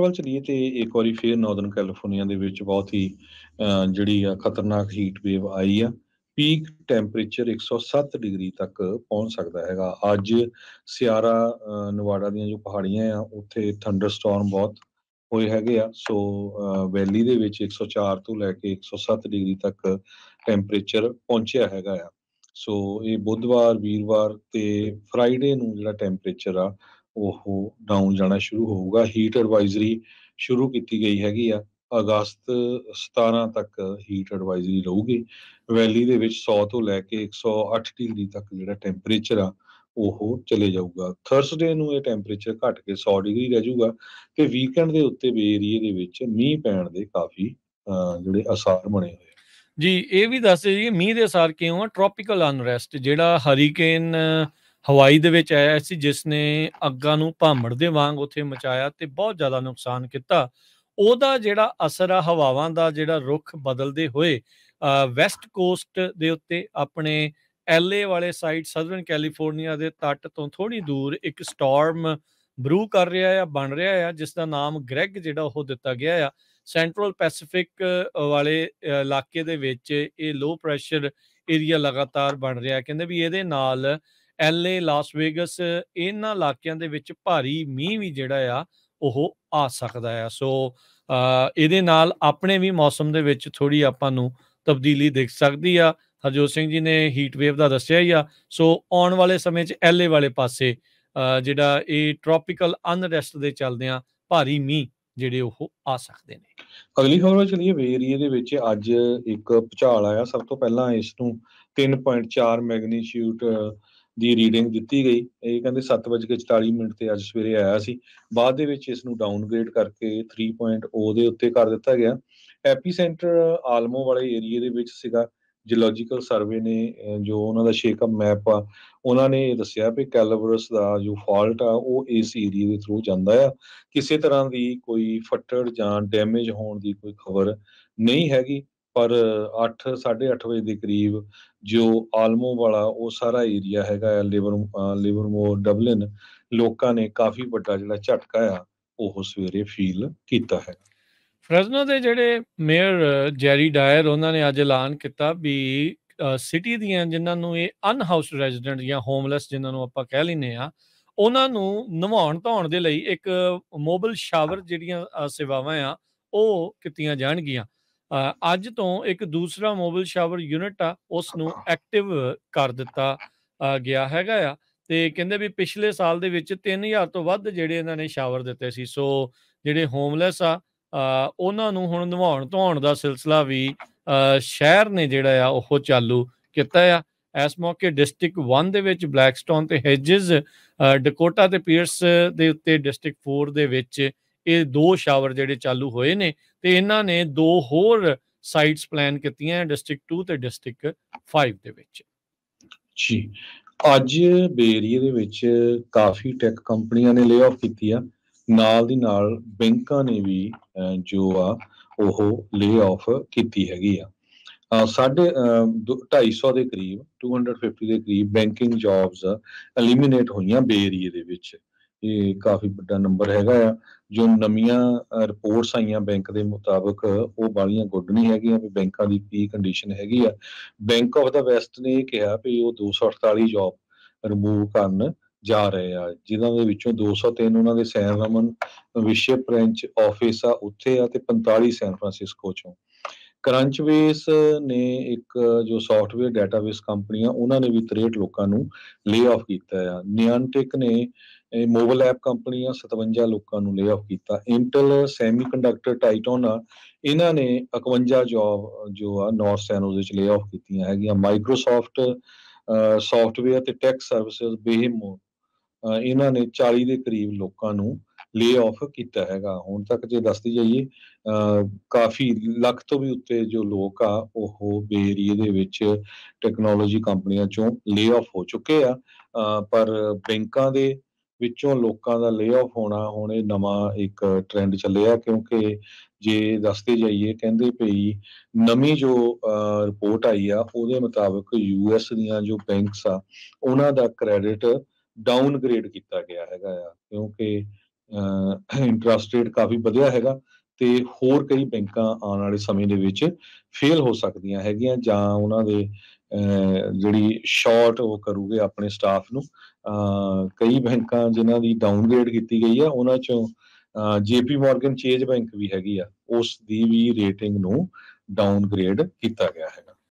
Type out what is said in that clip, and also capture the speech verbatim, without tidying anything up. ਵੱਲ ਚਲੀਏ ਤੇ ਇੱਕ ਵਾਰੀ ਫੇਰ ਨਾਰਦਰਨ ਕੈਲੀਫੋਰਨੀਆ ਦੇ ਵਿੱਚ ਬਹੁਤ ਹੀ ਜਿਹੜੀ ਆ ਖਤਰਨਾਕ ਹੀਟ ਵੇਵ ਆਈ ਆ। ਪੀਕ ਟੈਂਪਰੇਚਰ ਇੱਕ ਸੌ ਸੱਤ ਡਿਗਰੀ ਤੱਕ ਪਹੁੰਚ ਸਕਦਾ ਹੈਗਾ। ਅੱਜ ਸਿਆਰਾ ਨਵਾਡਾ ਦੀਆਂ ਜੋ ਪਹਾੜੀਆਂ ਆ ਉੱਥੇ ਥੰਡਰ ਸਟਾਰਮ ਬਹੁਤ ਹੋਏ ਹੈਗੇ ਆ। ਸੋ ਵੈਲੀ ਦੇ ਵਿੱਚ ਇੱਕ ਸੌ ਚਾਰ ਤੋਂ ਲੈ ਕੇ ਇੱਕ ਸੌ ਸੱਤ ਡਿਗਰੀ ਤੱਕ ਟੈਂਪਰੇਚਰ ਪਹੁੰਚਿਆ ਹੈਗਾ ਆ। ਸੋ ਇਹ ਬੁੱਧਵਾਰ, ਵੀਰਵਾਰ ਤੇ ਫਰਾਈਡੇ ਨੂੰ ਜਿਹੜਾ ਟੈਂਪਰੇਚਰ ਆ ਉਹ ਡਾਊਨ ਜਾਣਾ ਸ਼ੁਰੂ ਹੋਊਗਾ। ਹੀਟ ਐਡਵਾਈਜ਼ਰੀ ਸ਼ੁਰੂ ਕੀਤੀ ਗਈ ਹੈਗੀ ਆ। ਅਗਸਤ ਸਤਾਰਾਂ ਤੱਕ ਹੀਟ ਐਡਵਾਈਜ਼ਰੀ ਰਹੂਗੀ। ਵੈਲੀ ਦੇ ਵਿੱਚ ਸੌ ਤੋਂ ਲੈ ਕੇ ਇੱਕ ਸੌ ਅੱਠ ਡਿਗਰੀ ਤੱਕ ਜਿਹੜਾ ਟੈਂਪਰੇਚਰ ਆ ਉਹ ਚਲੇ ਜਾਊਗਾ। ਥਰਸਡੇ ਨੂੰ ਇਹ ਟੈਂਪਰੇਚਰ ਘੱਟ ਕੇ ਸੌ ਡਿਗਰੀ ਰਹਿ ਜਾਊਗਾ ਤੇ ਵੀਕਐਂਡ ਦੇ ਉੱਤੇ ਬੇ ਏਰੀਏ ਦੇ ਵਿੱਚ ਮੀਂਹ ਪੈਣ ਦੇ ਕਾਫੀ ਜਿਹੜੇ ਅਸਰ ਬਣੇ ਹੋਏ ਜੀ। ਇਹ ਵੀ ਦੱਸ ਦਈਏ ਮੀਂਹ ਦੇ ਅਸਰ ਕਿਉਂ ਆ। ਟ੍ਰੋਪੀਕਲ ਅਨਰੈਸਟ ਜਿਹੜਾ ਹਰੀਕੇਨ ਹਵਾਈ ਦੇ ਵਿੱਚ ਆਇਆ ਸੀ ਜਿਸਨੇ ਅੱਗਾਂ ਨੂੰ ਭਾਂਬੜ ਦੇ ਵਾਂਗ ਉੱਥੇ ਮਚਾਇਆ ਤੇ ਬਹੁਤ ਜ਼ਿਆਦਾ ਨੁਕਸਾਨ ਕੀਤਾ, ਉਹਦਾ ਜਿਹੜਾ ਅਸਰ ਆ ਹਵਾਵਾਂ ਦਾ ਜਿਹੜਾ ਰੁੱਖ ਬਦਲਦੇ ਹੋਏ ਵੈਸਟ ਕੋਸਟ ਦੇ ਉੱਤੇ ਆਪਣੇ ਐਲਏ ਵਾਲੇ ਸਾਈਡ ਸਦਰਨ ਕੈਲੀਫੋਰਨੀਆ ਦੇ ਤੱਟ ਤੋਂ ਥੋੜ੍ਹੀ ਦੂਰ ਇੱਕ ਸਟਾਰਮ ਬਰੂ ਕਰ ਰਿਹਾ ਆ, ਬਣ ਰਿਹਾ ਆ, ਜਿਸ ਦਾ ਨਾਮ ਗ੍ਰੈਗ ਜਿਹੜਾ ਉਹ ਦਿੱਤਾ ਗਿਆ ਆ। ਸੈਂਟਰਲ ਪੈਸੀਫਿਕ ਵਾਲੇ ਇਲਾਕੇ ਦੇ ਵਿੱਚ ਇਹ ਲੋ ਪ੍ਰੈਸ਼ਰ ਏਰੀਆ ਲਗਾਤਾਰ ਬਣ ਰਿਹਾ। ਕਹਿੰਦੇ ਵੀ ਇਹਦੇ ਨਾਲ ਐਲ ਏ, ਲਾਸ ਵੇਗਸ, ਇਹਨਾਂ ਇਲਾਕਿਆਂ ਦੇ ਵਿੱਚ ਭਾਰੀ ਮੀਂਹ ਵੀ ਜਿਹੜਾ ਆ ਉਹ ਆ ਸਕਦਾ ਆ। ਸੋ ਇਹਦੇ ਨਾਲ ਆਪਣੇ ਵੀ ਮੌਸਮ ਦੇ ਵਿੱਚ ਥੋੜ੍ਹੀ ਆਪਾਂ ਨੂੰ ਤਬਦੀਲੀ ਦਿਖ ਸਕਦੀ ਆ। ਹਰਜੋਤ ਸਿੰਘ ਜੀ ਨੇ ਹੀਟ ਵੇਵ ਦਾ ਦੱਸਿਆ ਹੀ ਆ। ਸੋ ਆਉਣ ਵਾਲੇ ਸਮੇਂ 'ਚ ਐਲ ਏ ਵਾਲੇ ਪਾਸੇ ਜਿਹੜਾ ਇਹ ਟ੍ਰੋਪੀਕਲ ਅਨਰੈਸਟ ਦੇ ਚੱਲਦਿਆਂ ਭਾਰੀ ਮੀਂਹ ਜਿਹੜੇ ਉਹ ਆ ਸਕਦੇ ਨੇ। ਅਗਲੀ ਖਬਰ ਚਲੀਏ ਬੇ ਏਰੀਏ ਦੇ ਵਿੱਚ। ਅੱਜ ਇੱਕ ਭੁਚਾਲ ਆਇਆ। ਸਭ ਤੋਂ ਪਹਿਲਾਂ ਇਸ ਨੂੰ ਤਿੰਨ ਪੁਆਇੰਟ ਚਾਰ ਮੈਗਨੀਚਿਊਡ ਦੀ ਰੀਡਿੰਗ ਦਿੱਤੀ ਗਈ। ਇਹ ਕਹਿੰਦੇ ਸੱਤ ਵੱਜ ਕੇ ਚੁਤਾਲੀ ਮਿੰਟ 'ਤੇ ਅੱਜ ਸਵੇਰੇ ਆਇਆ ਸੀ। ਬਾਅਦ ਦੇ ਵਿੱਚ ਇਸ ਨੂੰ ਡਾਊਨਗ੍ਰੇਡ ਕਰਕੇ ਥਰੀ ਪੁਆਇੰਟ ਓ ਦੇ ਉੱਤੇ ਕਰ ਦਿੱਤਾ ਗਿਆ। ਐਪੀ ਸੈਂਟਰ ਆਲਮੋ ਵਾਲੇ ਏਰੀਏ ਦੇ ਵਿੱਚ ਸੀਗਾ। ਜੀਓਲੋਜੀਕਲ ਸਰਵੇ ਨੇ ਜੋ ਉਹਨਾਂ ਦਾ ਸ਼ੇਕਅਪ ਮੈਪ ਆ ਉਹਨਾਂ ਨੇ ਇਹ ਦੱਸਿਆ ਵੀ ਕੈਲਵਰਸ ਦਾ ਜੋ ਫਾਲਟ ਆ ਉਹ ਇਸ ਏਰੀਏ ਦੇ ਥਰੂ ਜਾਂਦਾ ਆ। ਕਿਸੇ ਤਰ੍ਹਾਂ ਦੀ ਕੋਈ ਫੱਟੜ ਜਾਂ ਡੈਮੇਜ ਹੋਣ ਦੀ ਕੋਈ ਖਬਰ ਨਹੀਂ ਹੈਗੀ, ਪਰ ਅੱਠ ਸਾਢੇ ਅੱਠ ਵਜੇ ਦੇ ਕਰੀਬ ਜੋ ਆਲਮੋ ਵਾਲਾ ਉਹ ਸਾਰਾ ਏਰੀਆ ਹੈਗਾ ਲਿਵਰ ਲਿਵਰਮੋਰ ਡਬਲਿਨ ਲੋਕਾਂ ਨੇ ਕਾਫੀ ਵੱਡਾ ਜਿਹੜਾ ਝਟਕਾ ਆ ਉਹ ਸਵੇਰੇ ਫੀਲ ਕੀਤਾ ਹੈ। ਫ੍ਰੈਜ਼ਨੋ ਦੇ ਜਿਹੜੇ ਮੇਅਰ ਜੈਰੀ ਡਾਇਰ ਉਹਨਾਂ ਨੇ ਅੱਜ ਐਲਾਨ ਕੀਤਾ ਵੀ ਸਿਟੀ ਦੀਆਂ ਜਿਨ੍ਹਾਂ ਨੂੰ ਇਹ ਅਨਹਾਊਸਡ ਰੈਜ਼ੀਡੈਂਟ ਜਾਂ ਹੋਮਲੈਸ ਜਿਨ੍ਹਾਂ ਨੂੰ ਆਪਾਂ ਕਹਿ ਲੈਂਦੇ ਹਾਂ ਉਹਨਾਂ ਨੂੰ ਨਵਾਉਣ ਧੋਣ ਦੇ ਲਈ ਇੱਕ ਮੋਬਾਈਲ ਸ਼ਾਵਰ ਜਿਹੜੀਆਂ ਸੇਵਾਵਾਂ ਆ ਉਹ ਕੀਤੀਆਂ ਜਾਣਗੀਆਂ। ਅੱਜ ਤੋਂ ਇੱਕ ਦੂਸਰਾ ਮੋਬਾਈਲ ਸ਼ਾਵਰ ਯੂਨਿਟ ਆ ਉਸ ਨੂੰ ਐਕਟਿਵ ਕਰ ਦਿੱਤਾ ਗਿਆ ਹੈਗਾ ਆ ਤੇ ਕਹਿੰਦੇ ਵੀ ਪਿਛਲੇ ਸਾਲ ਦੇ ਵਿੱਚ ਤਿੰਨ ਹਜ਼ਾਰ ਤੋਂ ਵੱਧ ਜਿਹੜੇ ਇਹਨਾਂ ਨੇ ਸ਼ਾਵਰ ਦਿੱਤੇ ਸੀ। ਸੋ ਜਿਹੜੇ ਹੋਮਲੈਸ ਆ ਉਹਨਾਂ ਨੂੰ ਹੁਣ ਨਵਾਉਣ ਧੋਣ ਦਾ ਸਿਲਸਿਲਾ ਵੀ ਸ਼ਹਿਰ ਨੇ ਜਿਹੜਾ ਆ ਉਹ ਚਾਲੂ ਕੀਤਾ ਆ। ਇਸ ਮੌਕੇ ਡਿਸਟ੍ਰਿਕਟ ਵਨ ਦੇ ਵਿੱਚ ਬਲੈਕ ਸਟੋਨ ਤੇ ਹੈਜਿਸ, ਡਕੋਟਾ ਤੇ ਪੀਅਰਸ ਦੇ ਉੱਤੇ ਡਿਸਟ੍ਰਿਕਟ ਫੋਰ ਦੇ ਵਿੱਚ ਇਹ ਦੋ ਸ਼ਾਵਰ ਜਿਹੜੇ ਚਾਲੂ ਹੋਏ ਨੇ ਤੇ ਇਹਨਾਂ ਨੇ ਦੋ ਹੋਰ ਸਾਈਟਸ ਪਲਾਨ ਕੀਤੀਆਂ ਡਿਸਟ੍ਰਿਕਟ ਟੂ ਤੇ ਡਿਸਟ੍ਰਿਕਟ ਫਾਈਵ ਦੇ ਵਿੱਚ ਜੀ। ਅੱਜ ਬੇ ਏਰੀਏ ਦੇ ਵਿੱਚ ਕਾਫੀ ਟੈਕ ਕੰਪਨੀਆਂ ਨੇ ਲੇਆਫ ਕੀਤੀ ਆ। ਨਾਲ ਦੀ ਨਾਲ ਬੈਂਕਾਂ ਨੇ ਵੀ ਜੋ ਆ ਉਹ ਲੇਆਫ ਕੀਤੀ ਹੈਗੀ ਆ। ਸਾਢੇ ਢਾਈ ਸੌ ਦੇ ਕਰੀਬ ਦੋ ਸੌ ਪੰਜਾਹ ਦੇ ਕਰੀਬ ਬੈਂਕਿੰਗ ਜੋਬਸ ਐਲੀਮੀਨੇਟ ਹੋਈਆਂ ਬੇ ਏਰੀਏ ਦੇ ਵਿੱਚ। ਇਹ ਕਾਫੀ ਵੱਡਾ ਨੰਬਰ ਹੈਗਾ ਆ। ਜੋ ਨਵੀਆਂ ਰਿਪੋਰਟਸ ਆਈਆਂ ਬੈਂਕ ਦੇ ਮੁਤਾਬਕ ਉਹ ਬਾਲੀਆਂ ਗੁੱਡ ਨਹੀਂ ਹੈਗੀਆਂ ਵੀ ਬੈਂਕਾਂ ਦੀ ਕੀ ਕੰਡੀਸ਼ਨ ਹੈਗੀ ਆ। ਬੈਂਕ ਆਫ ਦਾ ਵੈਸਟ ਨੇ ਇਹ ਕਿਹਾ ਵੀ ਉਹ ਦੋ ਸੌ ਅਠਤਾਲੀ ਜੋਬ ਰਿਮੂਵ ਕਰਨ ਜਾ ਰਹੇ ਆ, ਜਿਹਨਾਂ ਦੇ ਵਿੱਚੋਂ ਦੋ ਸੌ ਤਿੰਨ ਉਹਨਾਂ ਦੇ ਸੈਨ ਰਮਨ ਵਿਸ਼ੇ ਬ੍ਰਾਂਚ ਆਫਿਸ ਆ ਉੱਥੇ ਆ ਤੇ ਪੰਤਾਲੀ ਸੈਨ ਫਰਾਂਸਿਸਕੋ ਚੋਂ। ਕਰੰਚਬੇਸ ਨੇ ਇੱਕ ਜੋ ਸੌਫਟਵੇਅਰ ਡਾਟਾਬੇਸ ਕੰਪਨੀਆਂ ਉਹਨਾਂ ਨੇ ਵੀ ਤਰੇਹਠ ਲੋਕਾਂ ਨੂੰ ਲੇਆਫ ਕੀਤਾ ਆ। ਨਿਆਨਟਿਕ ਨੇ ਮੋਬਾਈਲ ਐਪ ਕੰਪਨੀਆਂ ਸਤਵੰਜਾ ਲੋਕਾਂ ਨੂੰ ਲੇਆਫ ਕੀਤਾ। ਇੰਟਲ, ਸੈਮੀ ਕੰਡਕਟਰ, ਟਾਈਟਨ ਆ ਇਹਨਾਂ ਨੇ ਇਕਵੰਜਾ ਜੋਬ ਜੋ ਆ ਨੌਰਥ ਸੈਨੋਜ਼ ਵਿੱਚ ਲੇਆਫ ਕੀਤੀਆਂ ਹੈਗੀਆਂ। ਮਾਈਕਰੋਸਾਫਟ ਸੌਫਟਵੇਅਰ ਤੇ ਟੈਕ ਸਰਵਿਸਿਜ਼ ਬੇਹਮੋ ਇਹਨਾਂ ਨੇ ਚਾਲੀ ਦੇ ਕਰੀਬ ਲੋਕਾਂ ਨੂੰ ਲੇਆਫ ਕੀਤਾ ਹੈਗਾ। ਹੁਣ ਤੱਕ ਜੇ ਦੱਸਦੀ ਜਾਈਏ ਕਾਫੀ ਲੱਖ ਤੋਂ ਵੀ ਉੱਤੇ ਜੋ ਲੋਕ ਆ ਉਹ ਬੇ ਏਰੀਏ ਦੇ ਵਿੱਚ ਟੈਕਨੋਲੋਜੀ ਕੰਪਨੀਆਂ ਚੋਂ ਲੇਆਫ ਹੋ ਚੁੱਕੇ ਆ। ਪਰ ਬੈਂਕਾਂ ਦੇ ਵਿੱਚੋਂ ਲੋਕਾਂ ਦਾ ਲੇਆਫ ਹੋਣਾ ਹੁਣ ਇਹ ਨਵਾਂ ਇੱਕ ਟ੍ਰੈਂਡ ਚੱਲਿਆ, ਕਿਉਂਕਿ ਜੇ ਦੱਸਦੇ ਜਾਈਏ ਕਹਿੰਦੇ ਪਈ ਨਵੀਂ ਜੋ ਰਿਪੋਰਟ ਆਈ ਆ ਉਹਦੇ ਮੁਤਾਬਕ ਯੂ ਐਸ ਦੀਆਂ ਜੋ ਬੈਂਕਸ ਆ ਉਹਨਾਂ ਦਾ ਕ੍ਰੈਡਿਟ ਡਾਊਨਗ੍ਰੇਡ ਕੀਤਾ ਗਿਆ ਹੈਗਾ ਆ, ਕਿਉਂਕਿ ਇੰਟਰਸਟ ਰੇਟ ਕਾਫੀ ਵਧਿਆ ਹੈਗਾ ਤੇ ਹੋਰ ਕਈ ਬੈਂਕਾਂ ਆਉਣ ਵਾਲੇ ਸਮੇਂ ਦੇ ਵਿੱਚ ਫੇਲ ਹੋ ਸਕਦੀਆਂ ਹੈਗੀਆਂ ਜਾਂ ਉਹਨਾਂ ਦੇ ਜਿਹੜੀ ਸ਼ਾਰਟ ਉਹ ਕਰੂਗੇ ਆਪਣੇ ਸਟਾਫ ਨੂੰ। ਕਈ ਬੈਂਕਾਂ ਜਿਨ੍ਹਾਂ ਦੀ ਡਾਊਨਗ੍ਰੇਡ ਕੀਤੀ ਗਈ ਆ ਉਹਨਾਂ ਚੋਂ ਜੇਪੀ ਮਾਰਗਨ ਚੇਜ ਬੈਂਕ ਵੀ ਹੈਗੀ ਆ, ਉਸ ਦੀ ਵੀ ਰੇਟਿੰਗ ਨੂੰ ਡਾਊਨਗ੍ਰੇਡ ਕੀਤਾ ਗਿਆ ਹੈਗਾ।